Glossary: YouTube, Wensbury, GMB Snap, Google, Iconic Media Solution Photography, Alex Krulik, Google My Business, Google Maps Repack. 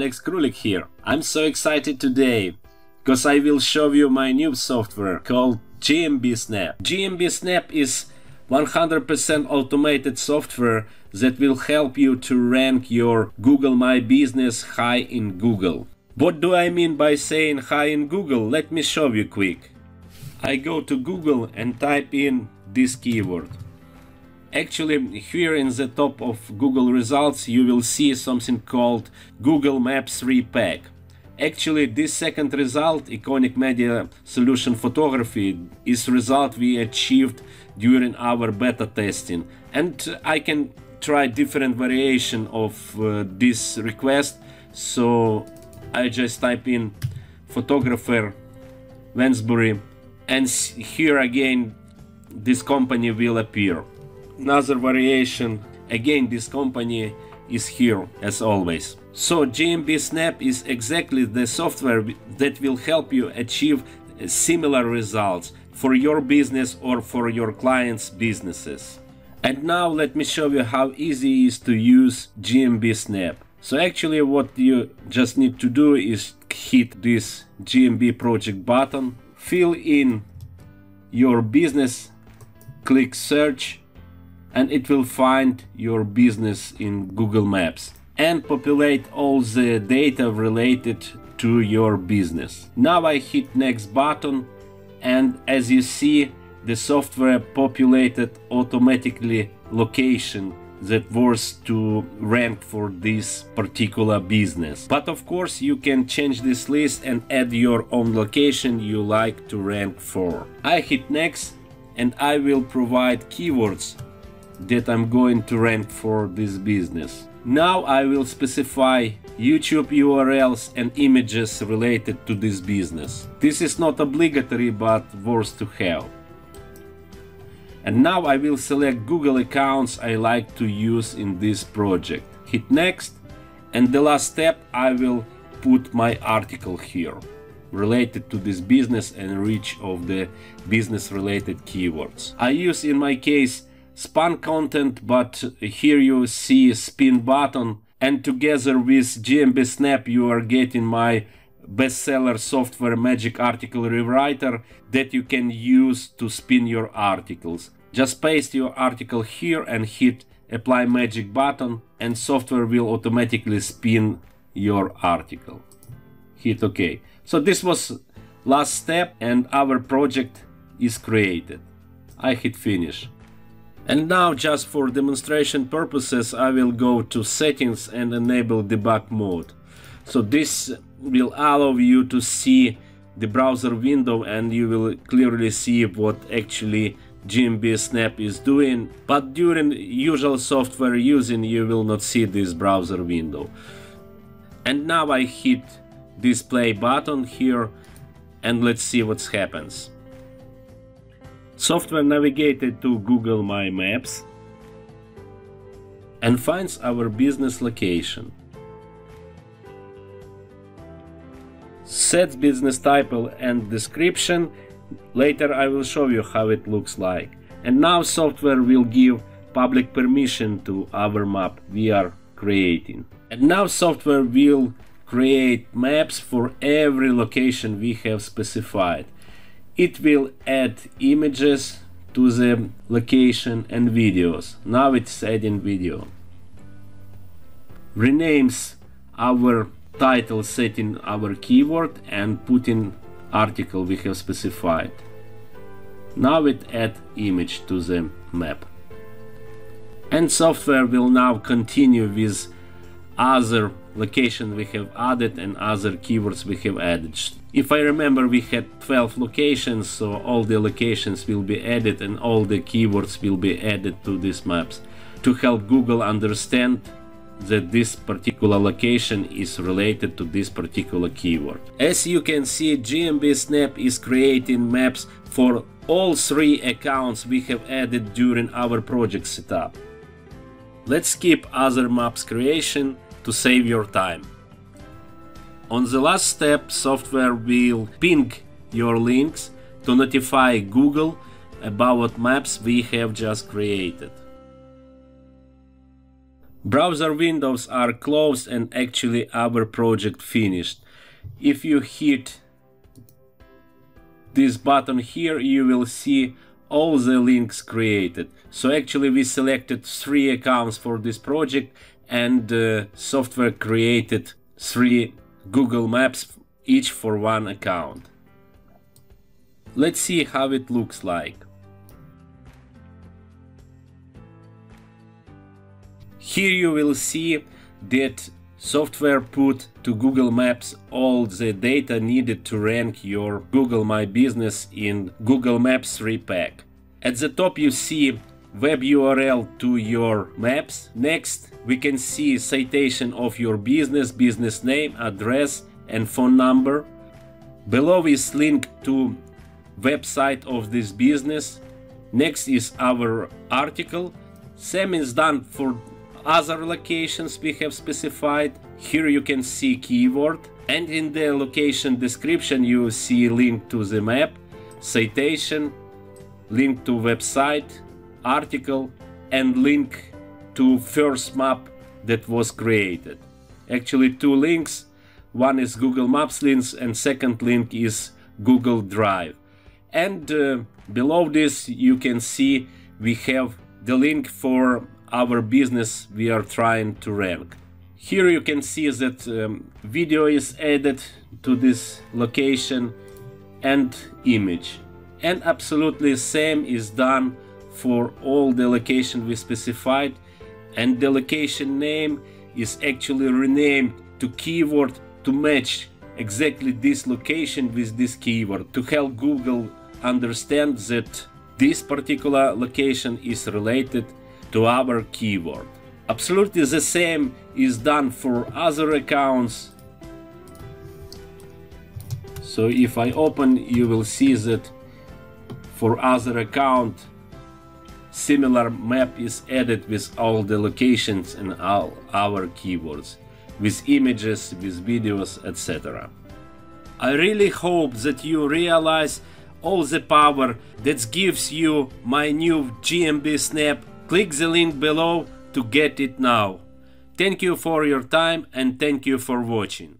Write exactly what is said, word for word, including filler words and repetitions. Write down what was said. Alex Krulik here. I'm so excited today, because I will show you my new software called G M B Snap. G M B Snap is one hundred percent automated software that will help you to rank your Google My Business high in Google. What do I mean by saying high in Google? Let me show you quick. I go to Google and type in this keyword. Actually, here in the top of Google results you will see something called Google Maps Repack. Actually, this second result, Iconic Media Solution Photography, is result we achieved during our beta testing. And I can try different variation of uh, this request. So I just type in photographer Wensbury, and here again this company will appear. Another variation, again this company is here as always. So G M B Snap is exactly the software that will help you achieve similar results for your business or for your clients' businesses. And now let me show you how easy it is to use G M B Snap. So actually what you just need to do is hit this G M B project button, fill in your business, click search, and it will find your business in Google Maps and populate all the data related to your business. Now I hit next button, and as you see, the software populated automatically location that was to rank for this particular business. But of course you can change this list and add your own location you like to rank for. I hit next, and I will provide keywords that I'm going to rank for this business. Now I will specify YouTube U R Ls and images related to this business. This is not obligatory, but worth to have. And now I will select Google accounts I like to use in this project. Hit next, and the last step, I will put my article here related to this business and reach of the business related keywords. I use in my case Span content, but here you see spin button, and together with G M B Snap you are getting my bestseller software magic article rewriter that you can use to spin your articles. Just paste your article here and hit apply magic button, and software will automatically spin your article. Hit OK. So this was last step, and our project is created. I hit finish. And now, just for demonstration purposes, I will go to settings and enable debug mode. So this will allow you to see the browser window, and you will clearly see what actually G M B Snap is doing. But during usual software using, you will not see this browser window. And now I hit this play button here, and let's see what happens. Software navigated to Google My Maps and finds our business location. Sets business title and description. Later I will show you how it looks like. And now software will give public permission to our map we are creating. And now software will create maps for every location we have specified. It will add images to the location and videos. Now it's adding video. Renames our title, setting our keyword and putting article we have specified. Now it adds image to the map. And software will now continue with other location we have added and other keywords we have added. If I remember, we had twelve locations, so all the locations will be added and all the keywords will be added to these maps to help Google understand that this particular location is related to this particular keyword. As you can see, G M B Snap is creating maps for all three accounts we have added during our project setup. Let's skip other maps creation to save your time. On the last step, software will ping your links to notify Google about maps we have just created. Browser windows are closed and actually our project finished. If you hit this button here, you will see all the links created. So actually we selected three accounts for this project, and the software created three Google Maps, each for one account. Let's see how it looks like. Here you will see that software put to Google Maps all the data needed to rank your Google My Business in Google Maps Repack. At the top you see web U R L to your maps. Next we can see citation of your business, business name, address and phone number. Below is link to website of this business. Next is our article. Same is done for other locations we have specified. Here you can see keyword, and in the location description you see link to the map, citation, link to website, article and link to first map that was created. Actually two links, one is Google Maps links and second link is Google Drive. And uh, below this you can see we have the link for our business we are trying to rank. Here you can see that um, video is added to this location and image. And absolutely same is done for all the location we specified, and the location name is actually renamed to keyword to match exactly this location with this keyword to help Google understand that this particular location is related to our keyword. Absolutely the same is done for other accounts. So if I open, you will see that for other account similar map is added with all the locations and all our keywords, with images, with videos, et cetera. I really hope that you realize all the power that gives you my new G M B Snap. Click the link below to get it now. Thank you for your time and thank you for watching.